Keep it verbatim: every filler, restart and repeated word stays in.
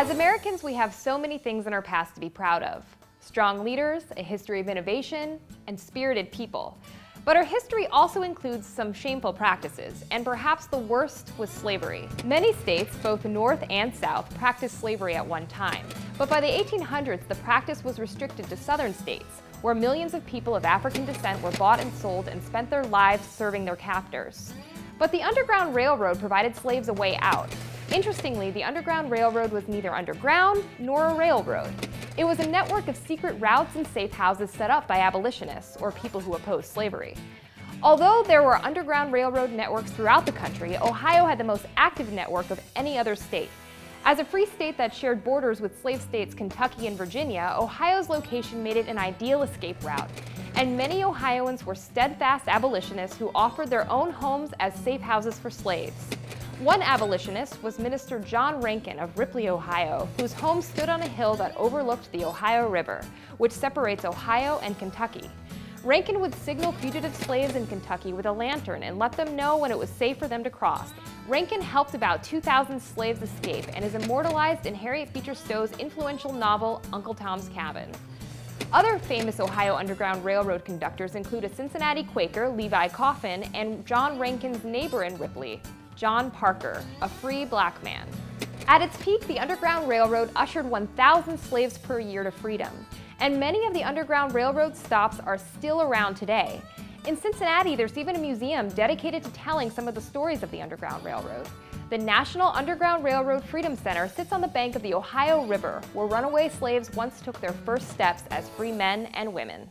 As Americans, we have so many things in our past to be proud of. Strong leaders, a history of innovation, and spirited people. But our history also includes some shameful practices, and perhaps the worst was slavery. Many states, both north and south, practiced slavery at one time. But by the eighteen hundreds, the practice was restricted to southern states, where millions of people of African descent were bought and sold and spent their lives serving their captors. But the Underground Railroad provided slaves a way out. Interestingly, the Underground Railroad was neither underground nor a railroad. It was a network of secret routes and safe houses set up by abolitionists, or people who opposed slavery. Although there were Underground Railroad networks throughout the country, Ohio had the most active network of any other state. As a free state that shared borders with slave states Kentucky and Virginia, Ohio's location made it an ideal escape route, and many Ohioans were steadfast abolitionists who offered their own homes as safe houses for slaves. One abolitionist was Minister John Rankin of Ripley, Ohio, whose home stood on a hill that overlooked the Ohio River, which separates Ohio and Kentucky. Rankin would signal fugitive slaves in Kentucky with a lantern and let them know when it was safe for them to cross. Rankin helped about two thousand slaves escape and is immortalized in Harriet Beecher Stowe's influential novel, Uncle Tom's Cabin. Other famous Ohio Underground Railroad conductors include a Cincinnati Quaker, Levi Coffin, and John Rankin's neighbor in Ripley, John Parker, a free black man. At its peak, the Underground Railroad ushered one thousand slaves per year to freedom, and many of the Underground Railroad stops are still around today. In Cincinnati, there's even a museum dedicated to telling some of the stories of the Underground Railroad. The National Underground Railroad Freedom Center sits on the bank of the Ohio River, where runaway slaves once took their first steps as free men and women.